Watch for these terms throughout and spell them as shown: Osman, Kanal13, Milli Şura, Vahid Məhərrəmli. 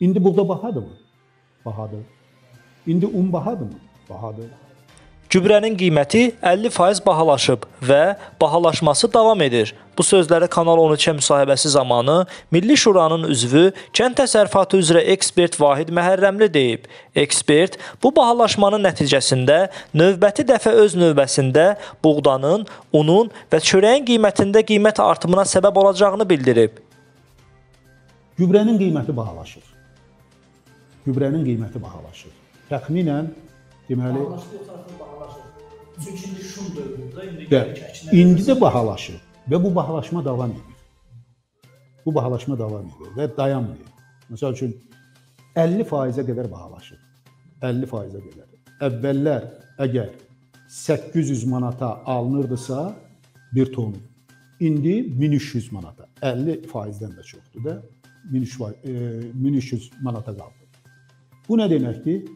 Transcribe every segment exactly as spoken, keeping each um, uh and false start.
İndi buğda bahadır mı? Bahadır. İndi un bahadır mı? Bahadır. Gübrənin qiyməti əlli faiz bahalaşıb və bahalaşması davam edir. Bu sözləri Kanal on üçə müsahibəsi zamanı Milli Şuranın üzvü kənd təsərrüfatı üzrə ekspert Vahid Məhərrəmli deyib. Ekspert bu bahalaşmanın nəticəsində növbəti dəfə öz növbəsində buğdanın, unun və çörəyin qiymətində qiymət artımına səbəb olacağını bildirib. Gübrənin qiyməti bahalaşır. Gübrənin qiyməti bahalaşır. Təxminən deməli, çünki şum dövründə indi də bahalaşır və bu bahalaşma davam edir. Bu bahalaşma davam edir və dayanmır. Məsəl üçün əlli faizə qədər bahalaşır. əlli faizə qədər. Əvvəllər əgər səkkiz yüz manata alınırdısa bir tonu, indi min üç yüz manata. əlli faizdən də çoxdur da, min üç yüz manata qaldı. Bu nə deməkdir?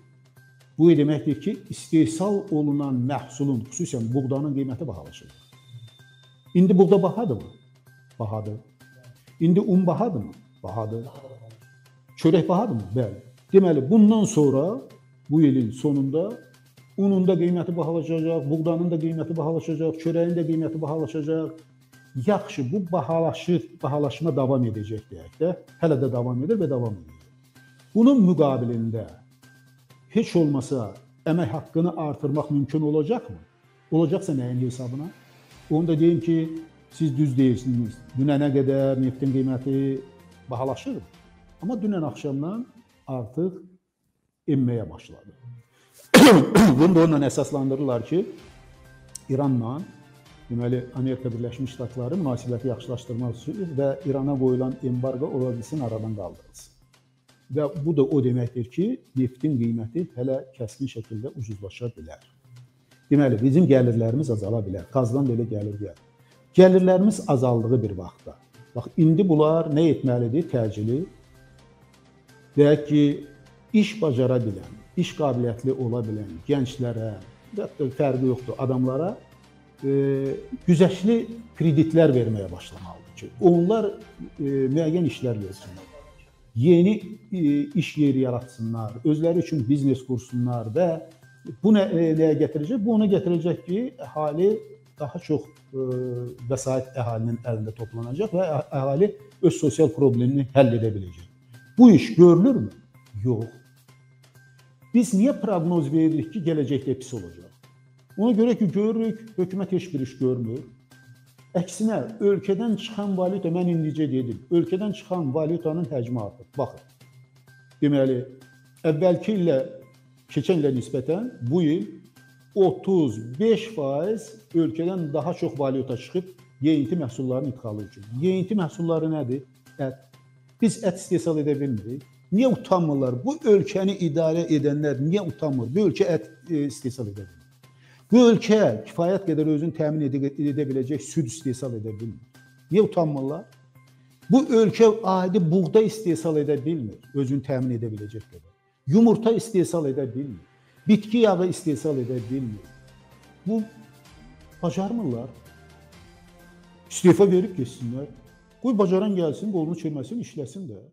Bu deməkdir ki, istehsal olunan məhsulun, xüsusən buğdanın qiyməti bahalaşır. İndi buğda bahadır mı? Bahadır. İndi un bahadır mı? Bahadır. Çörək bahadır mı? Bəli. Deməli, bundan sonra, bu ilin sonunda unun da qiyməti bahalaşacaq, buğdanın da qiyməti bahalaşacaq, çörəyin də qiyməti bahalaşacaq. Yaxşı, bu bahalaşır, bahalaşma davam edəcək deyək də, hələ də davam edir və davam edir. Bunun müqabilində heç olmasa əmək haqqını artırmaq mümkün olacaqmı? Olacaqsa nəyin hesabına? Onu da deyim ki, siz düz deyirsiniz, dünənə qədər neftin qiyməti bahalaşır. Amma dünən axşamdan artıq enməyə başladı. Bunu da onunla əsaslandırırlar ki, İranla, deməli, Amerika Birləşmiş Ştatları münasibəti yaxşılaşdırmaq üçün və İrana qoyulan embargo olabilisin aradan qaldırılsın. Və bu da o deməkdir ki, neftin qiyməti hələ kəskin şəkildə ucuzlaşa bilər. Deməli, bizim gəlirlərimiz azala bilər. Qazdan belə gəlir gəlir. Gəlirlərimiz azaldığı bir vaxtda. Bax, indi bunlar nə etməlidir? Təcili. Deyək ki, iş bacara bilən, iş qabiliyyətli ola bilən gənclərə, fərqi yoxdur adamlara, e, güzəşli kreditlər verməyə başlamalıdır ki, onlar e, müəyyən işlər versinlər. Yeni iş yeri yaratsınlar, özləri üçün biznes kursunlar və bu nə, nəyə gətirəcək? Bu ona gətirəcək ki, əhali daha çox vəsait əhalinin əlində toplanacaq və əhali öz sosial problemini həll edə biləcək. Bu iş görülürmü? Yox. Biz niyə proqnoz veririk ki, gələcəkdə pis olacaq? Ona görə ki, görürük, hökumət heç bir iş görmür. Əksinə, ölkədən çıxan valyuta, mən indicə dedim, ölkədən çıxan valyutanın həcmi artır. Baxın, deməli, əvvəlki illə, keçən ilə nisbətən bu il otuz beş faiz ölkədən daha çox valyuta çıxıb yeyinti məhsullarının idxalı üçün. Yeyinti məhsulları nədir? Ət. Biz ət istehsal edə bilmirik. Niyə utanmırlar? Bu ölkəni idarə edənlər niyə utanmır? Bu ölkə ət istehsal edə bilmir. Bu ölkə kifayət qədər özünü təmin edə biləcək süd istehsal edə bilmir. Niyə utanmırlar? Bu ölkə adi buğda istehsal edə bilmir, özünü təmin edə biləcək qədər. Yumurta istehsal edə bilmir, bitki yağı istehsal edə bilmir. Bu bacarmırlar. İstifa verib keçsinlər. Qoy bacaran gəlsin, qolunu çirməsin, işləsin də.